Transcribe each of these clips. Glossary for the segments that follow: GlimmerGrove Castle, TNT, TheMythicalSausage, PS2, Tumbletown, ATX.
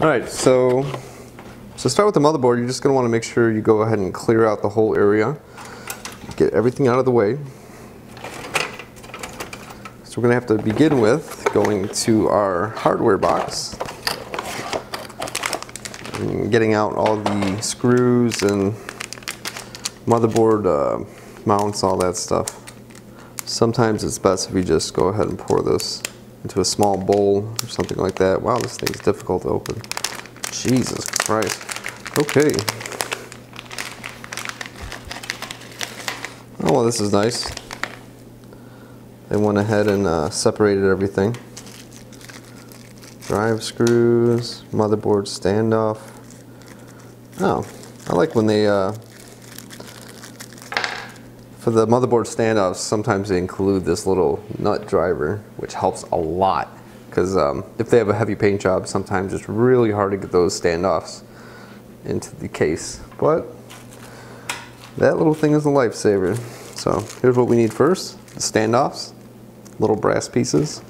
Alright, so start with the motherboard. You're just going to want to make sure you go ahead and clear out the whole area. Get everything out of the way. So we're going to have to begin with going to our hardware box and getting out all the screws and motherboard mounts, all that stuff. Sometimes it's best if you just go ahead and pour this into a small bowl or something like that. Wow, this thing's difficult to open. Jesus Christ. Okay. Oh, well, this is nice. They went ahead and separated everything. Drive screws, motherboard standoff. Oh, I like when they, for the motherboard standoffs, sometimes they include this little nut driver, which helps a lot, because if they have a heavy paint job, sometimes it's really hard to get those standoffs into the case. But that little thing is a lifesaver. So here's what we need first, the standoffs, little brass pieces.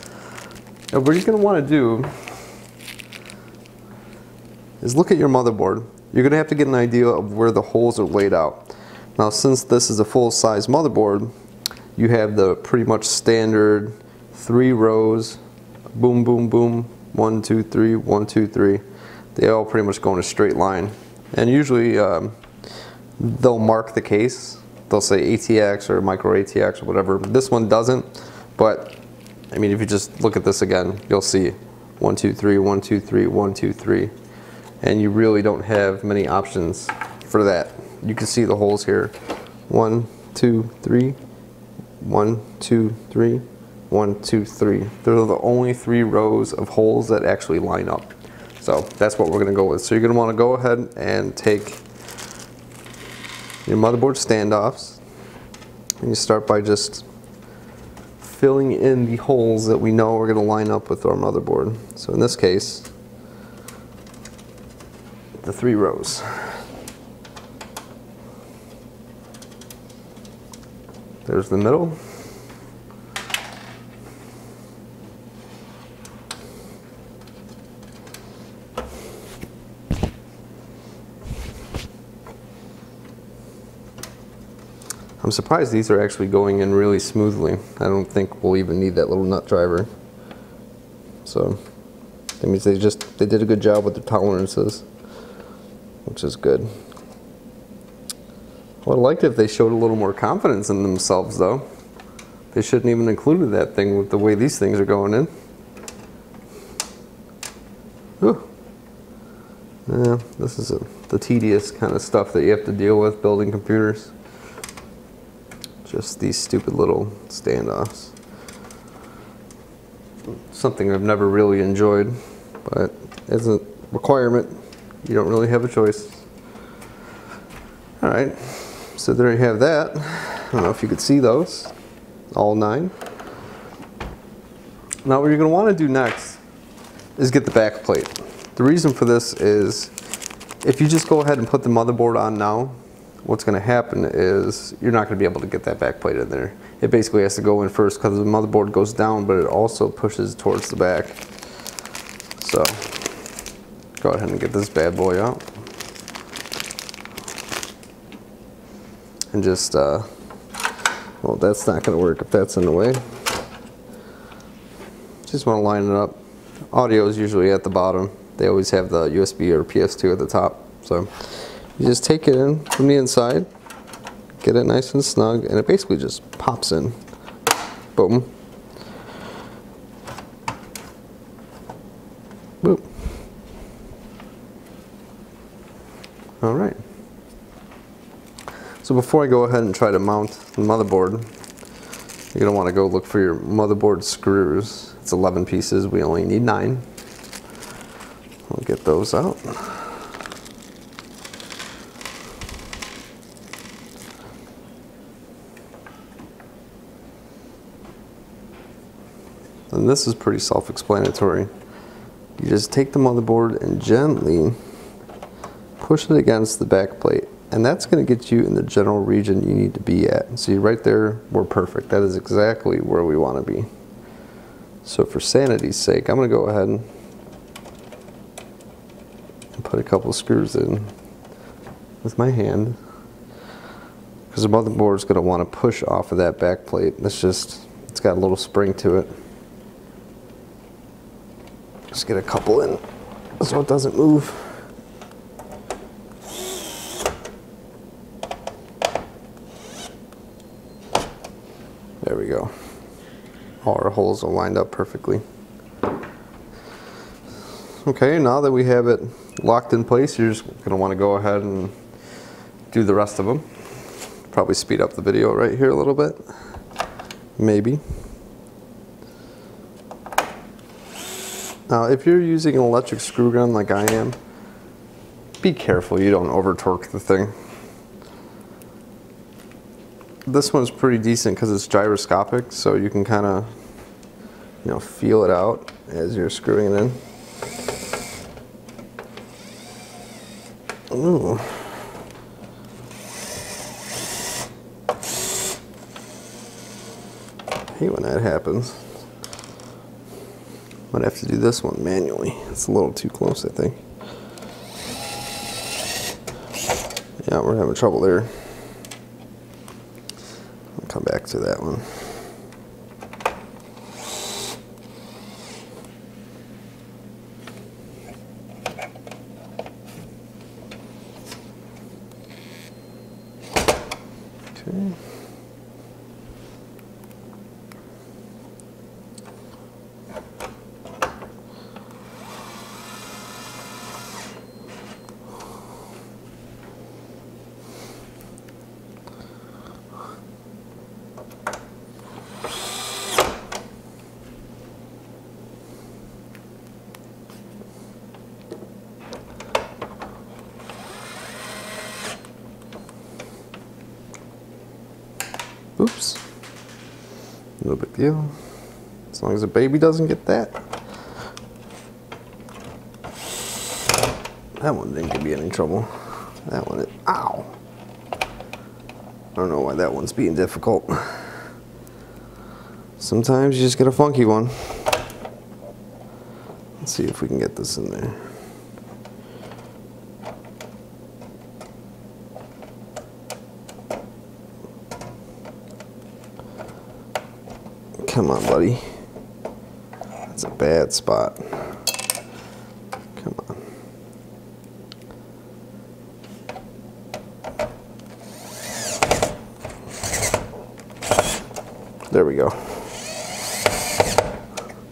Now what you're going to want to do is look at your motherboard. You're going to have to get an idea of where the holes are laid out. Now, since this is a full-size motherboard, you have the pretty much standard 3 rows, boom, boom, boom, 1, 2, 3, 1, 2, 3. They all pretty much go in a straight line. And usually they'll mark the case. They'll say ATX or micro ATX or whatever. This one doesn't, but I mean, if you just look at this again, you'll see 1, 2, 3, 1, 2, 3, 1, 2, 3. And you really don't have many options for that. You can see the holes here. 1, 2, 3, 1, 2, 3, 1, 2, 3. They're the only 3 rows of holes that actually line up. So that's what we're gonna go with. So you're gonna wanna go ahead and take your motherboard standoffs and you start by just filling in the holes that we know are gonna line up with our motherboard. So in this case, the 3 rows. There's the middle. I'm surprised these are actually going in really smoothly. I don't think we'll even need that little nut driver. So that means they did a good job with the tolerances, which is good. Well, I'd like it if they showed a little more confidence in themselves, though. They shouldn't even include that thing with the way these things are going in. Ooh. Yeah, this is the tedious kind of stuff that you have to deal with building computers. Just these stupid little standoffs. Something I've never really enjoyed, but as a requirement, you don't really have a choice. All right. So there you have that. I don't know if you could see those, all 9. Now what you're going to want to do next is get the back plate. The reason for this is if you just go ahead and put the motherboard on now, what's going to happen is you're not going to be able to get that back plate in there. It basically has to go in first because the motherboard goes down, but it also pushes towards the back. So go ahead and get this bad boy out. And just, well, that's not going to work if that's in the way. Just want to line it up. Audio is usually at the bottom. They always have the USB or PS2 at the top. So you just take it in from the inside, get it nice and snug, and it basically just pops in. Boom. Boop. All right. So before I go ahead and try to mount the motherboard, you're going to want to go look for your motherboard screws. It's 11 pieces. We only need 9. We'll get those out. And this is pretty self-explanatory. You just take the motherboard and gently push it against the back plate. And that's going to get you in the general region you need to be at. See, right there, we're perfect. That is exactly where we want to be. So for sanity's sake, I'm going to go ahead and and put a couple of screws in with my hand, because the motherboard is going to want to push off of that back plate. It's got a little spring to it. Just get a couple in so it doesn't move. There we go. All our holes are lined up perfectly. Okay, now that we have it locked in place, you're just going to want to go ahead and do the rest of them. Probably speed up the video right here a little bit, maybe. Now if you're using an electric screw gun like I am, be careful you don't over torque the thing. This one's pretty decent because it's gyroscopic, so you can kind of, you know, feel it out as you're screwing it in. Ooh. I hate when that happens. Might have to do this one manually. It's a little too close, I think. Yeah, we're having trouble there. I'll come back to that one. Oops, no big deal, as long as the baby doesn't get that. That one didn't give me any trouble. That one, ow! I don't know why that one's being difficult. Sometimes you just get a funky one. Let's see if we can get this in there. Come on, buddy. That's a bad spot. Come on. There we go.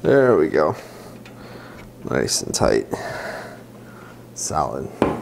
There we go. Nice and tight. Solid.